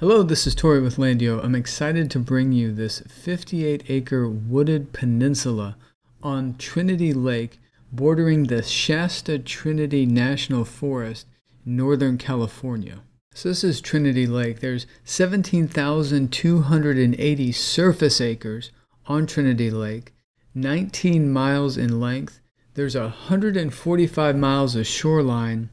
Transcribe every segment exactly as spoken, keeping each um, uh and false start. Hello, this is Tori with Landio. I'm excited to bring you this fifty-eight acre wooded peninsula on Trinity Lake bordering the Shasta Trinity National Forest in Northern California. So this is Trinity Lake. There's seventeen thousand two hundred eighty surface acres on Trinity Lake, nineteen miles in length. There's one hundred forty-five miles of shoreline,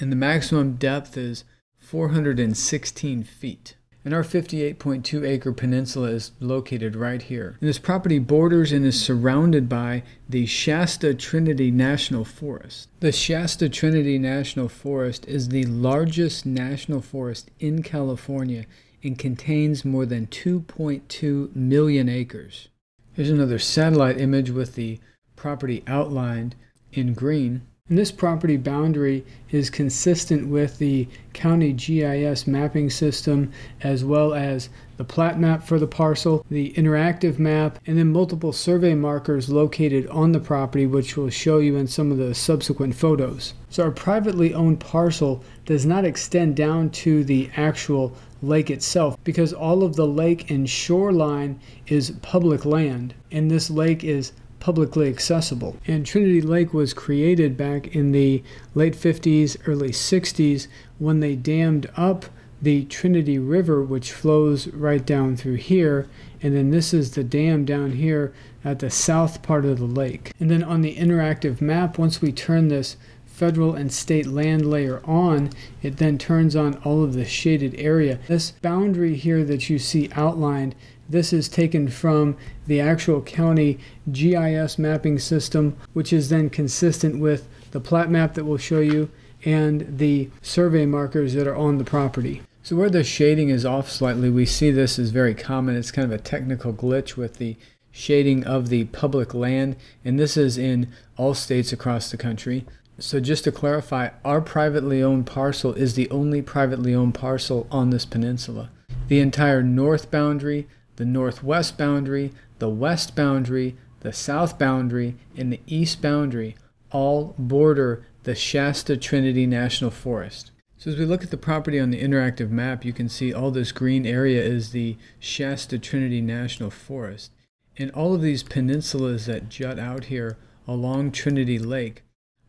and the maximum depth is four hundred sixteen feet. And our fifty-eight point two acre peninsula is located right here. And this property borders and is surrounded by the Shasta Trinity National Forest. The Shasta Trinity National Forest is the largest national forest in California and contains more than two point two million acres. Here's another satellite image with the property outlined in green. And this property boundary is consistent with the county G I S mapping system, as well as the plat map for the parcel, the interactive map, and then multiple survey markers located on the property, which we'll show you in some of the subsequent photos. So our privately owned parcel does not extend down to the actual lake itself, because all of the lake and shoreline is public land, and this lake is publicly accessible. And Trinity Lake was created back in the late fifties, early sixties, when they dammed up the Trinity River, which flows right down through here. And then this is the dam down here at the south part of the lake. And then on the interactive map, once we turn this federal and state land layer on, it then turns on all of the shaded area. This boundary here that you see outlined, this is taken from the actual county G I S mapping system, which is then consistent with the plat map that we'll show you and the survey markers that are on the property. So where the shading is off slightly, we see this is very common. It's kind of a technical glitch with the shading of the public land, and this is in all states across the country. So just to clarify, our privately owned parcel is the only privately owned parcel on this peninsula. The entire north boundary, the northwest boundary, the west boundary, the south boundary, and the east boundary all border the Shasta Trinity National Forest. So as we look at the property on the interactive map, you can see all this green area is the Shasta Trinity National Forest. And all of these peninsulas that jut out here along Trinity Lake,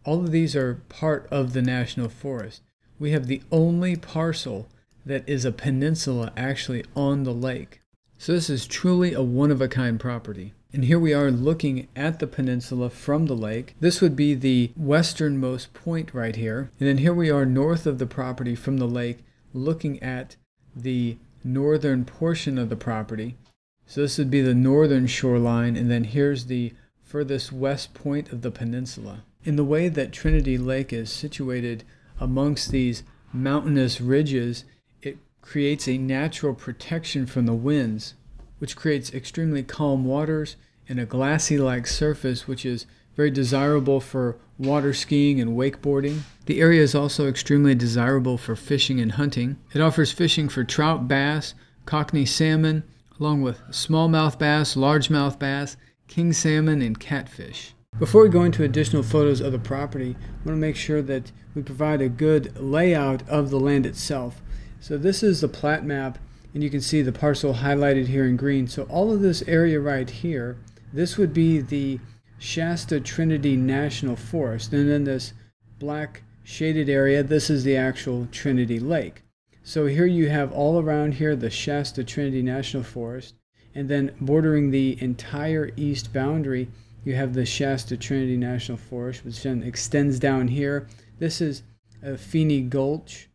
all of these are part of the National Forest. We have the only parcel that is a peninsula actually on the lake. So this is truly a one-of-a-kind property. And here we are looking at the peninsula from the lake. This would be the westernmost point right here. And then here we are north of the property from the lake, looking at the northern portion of the property. So this would be the northern shoreline, and then here's the furthest west point of the peninsula. In the way that Trinity Lake is situated amongst these mountainous ridges, creates a natural protection from the winds, which creates extremely calm waters and a glassy-like surface, which is very desirable for water skiing and wakeboarding. The area is also extremely desirable for fishing and hunting. It offers fishing for trout, bass, cockney salmon, along with smallmouth bass, largemouth bass, king salmon, and catfish. Before we go into additional photos of the property, I want to make sure that we provide a good layout of the land itself. So this is the plat map, and you can see the parcel highlighted here in green. So all of this area right here, this would be the Shasta Trinity National Forest. And then this black shaded area, this is the actual Trinity Lake. So here you have all around here the Shasta Trinity National Forest. And then bordering the entire east boundary, you have the Shasta Trinity National Forest, which then extends down here. This is a Feeney Gulch.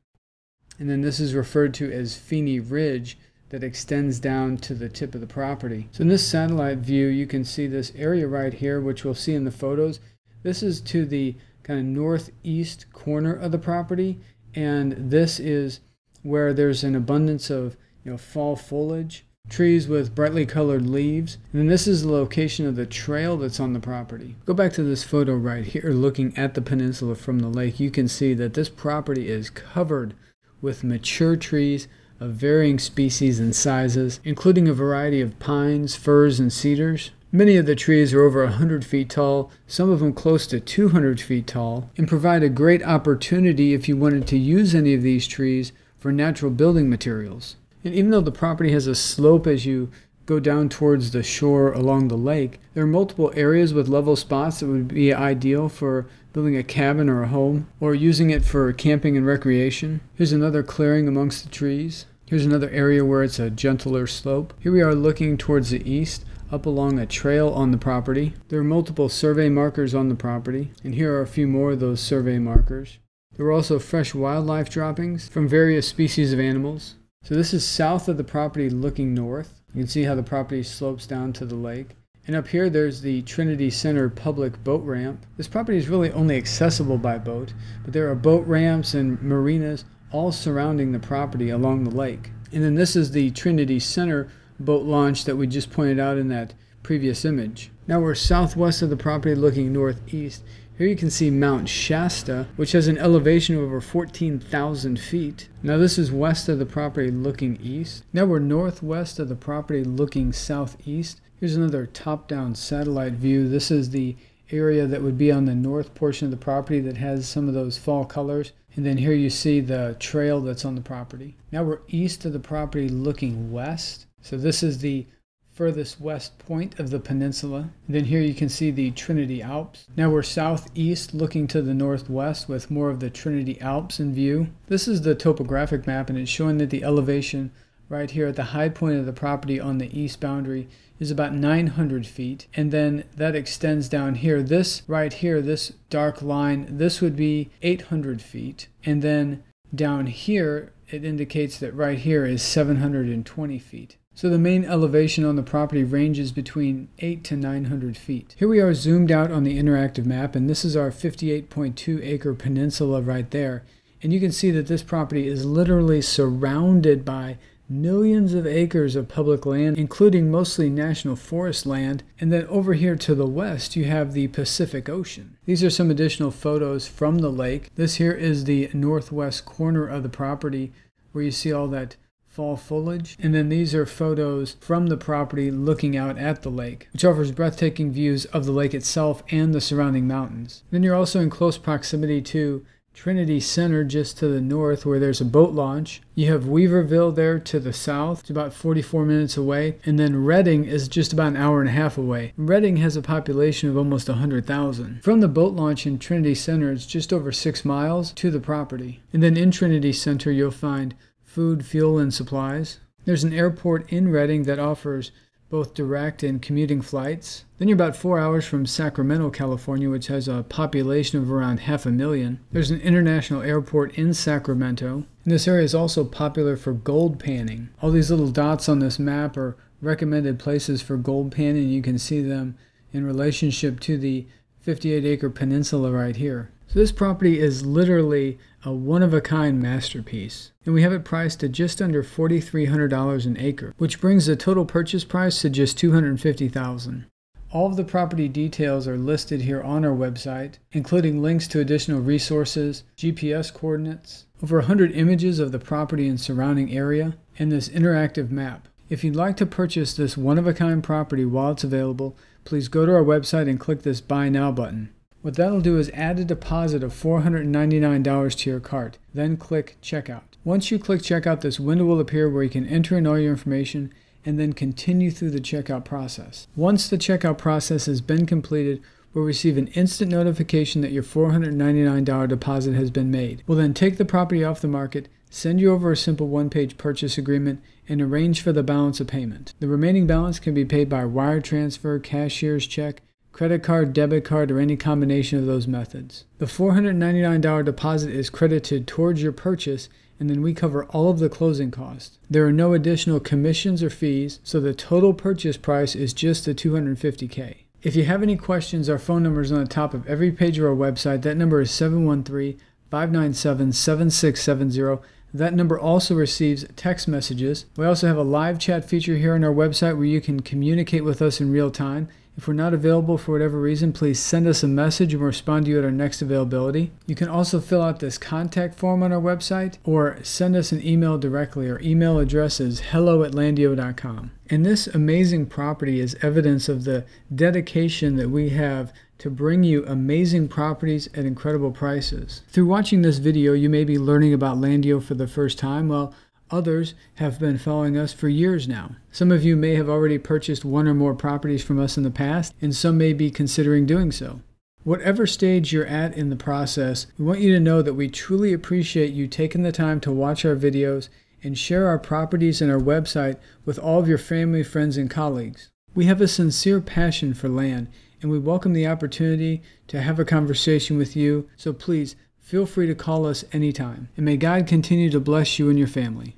And then this is referred to as Feeney Ridge that extends down to the tip of the property. So in this satellite view, you can see this area right here, which we'll see in the photos. This is to the kind of northeast corner of the property, and this is where there's an abundance of, you know, fall foliage, trees with brightly colored leaves. And then this is the location of the trail that's on the property. Go back to this photo right here, looking at the peninsula from the lake. You can see that this property is covered with mature trees of varying species and sizes, including a variety of pines, firs, and cedars. Many of the trees are over one hundred feet tall, some of them close to two hundred feet tall, and provide a great opportunity if you wanted to use any of these trees for natural building materials. And even though the property has a slope as you go down towards the shore along the lake, there are multiple areas with level spots that would be ideal for building a cabin or a home, or using it for camping and recreation. Here's another clearing amongst the trees. Here's another area where it's a gentler slope. Here we are looking towards the east, up along a trail on the property. There are multiple survey markers on the property, and here are a few more of those survey markers. There were also fresh wildlife droppings from various species of animals. So this is south of the property looking north. You can see how the property slopes down to the lake. And up here there's the Trinity Center public boat ramp. This property is really only accessible by boat, but there are boat ramps and marinas all surrounding the property along the lake. And then this is the Trinity Center boat launch that we just pointed out in that previous image. Now we're southwest of the property looking northeast. Here you can see Mount Shasta, which has an elevation of over fourteen thousand feet. Now this is west of the property looking east. Now we're northwest of the property looking southeast. Here's another top-down satellite view. This is the area that would be on the north portion of the property that has some of those fall colors. And then here you see the trail that's on the property. Now we're east of the property looking west. So this is the furthest west point of the peninsula. And then here you can see the Trinity Alps. Now we're southeast looking to the northwest with more of the Trinity Alps in view. This is the topographic map, and it's showing that the elevation right here at the high point of the property on the east boundary is about nine hundred feet, and then that extends down here. This right here, this dark line, this would be eight hundred feet, and then down here it indicates that right here is seven hundred twenty feet. So the main elevation on the property ranges between eight to nine hundred feet. Here we are zoomed out on the interactive map, and this is our fifty-eight point two acre peninsula right there. And you can see that this property is literally surrounded by millions of acres of public land, including mostly national forest land. And then over here to the west, you have the Pacific Ocean. These are some additional photos from the lake. This here is the northwest corner of the property where you see all that fall foliage, and then these are photos from the property looking out at the lake, which offers breathtaking views of the lake itself and the surrounding mountains. Then you're also in close proximity to Trinity Center just to the north, where there's a boat launch. You have Weaverville there to the south. It's about forty-four minutes away, and then Redding is just about an hour and a half away. Redding has a population of almost one hundred thousand. From the boat launch in Trinity Center, it's just over six miles to the property. And then in Trinity Center, you'll find food, fuel, and supplies. There's an airport in Redding that offers both direct and commuting flights. Then you're about four hours from Sacramento, California, which has a population of around half a million. There's an international airport in Sacramento. And this area is also popular for gold panning. All these little dots on this map are recommended places for gold panning. You can see them in relationship to the fifty-eight acre peninsula right here. So this property is literally a one-of-a-kind masterpiece, and we have it priced to just under four thousand three hundred dollars an acre, which brings the total purchase price to just two hundred fifty thousand dollars. All of the property details are listed here on our website, including links to additional resources, G P S coordinates, over one hundred images of the property and surrounding area, and this interactive map. If you'd like to purchase this one-of-a-kind property while it's available, please go to our website and click this Buy Now button. What that'll do is add a deposit of four hundred ninety-nine dollars to your cart, then click Checkout. Once you click Checkout, this window will appear where you can enter in all your information and then continue through the checkout process. Once the checkout process has been completed, we'll receive an instant notification that your four hundred ninety-nine dollars deposit has been made. We'll then take the property off the market, send you over a simple one-page purchase agreement, and arrange for the balance of payment. The remaining balance can be paid by wire transfer, cashier's check, credit card, debit card, or any combination of those methods. The four hundred ninety-nine dollars deposit is credited towards your purchase, and then we cover all of the closing costs. There are no additional commissions or fees, so the total purchase price is just the two hundred fifty thousand dollars. If you have any questions, our phone number is on the top of every page of our website. That number is seven one three, five nine seven, seven six seven zero. That number also receives text messages. We also have a live chat feature here on our website where you can communicate with us in real time If we're not available for whatever reason, please send us a message and we'll respond to you at our next availability. You can also fill out this contact form on our website or send us an email directly. Our email address is hello at landio dot com. And this amazing property is evidence of the dedication that we have to bring you amazing properties at incredible prices. Through watching this video, you may be learning about Landio for the first time, while others have been following us for years now. Some of you may have already purchased one or more properties from us in the past, and some may be considering doing so. Whatever stage you're at in the process, we want you to know that we truly appreciate you taking the time to watch our videos and share our properties and our website with all of your family, friends, and colleagues. We have a sincere passion for land, and we welcome the opportunity to have a conversation with you, so please feel free to call us anytime. And may God continue to bless you and your family.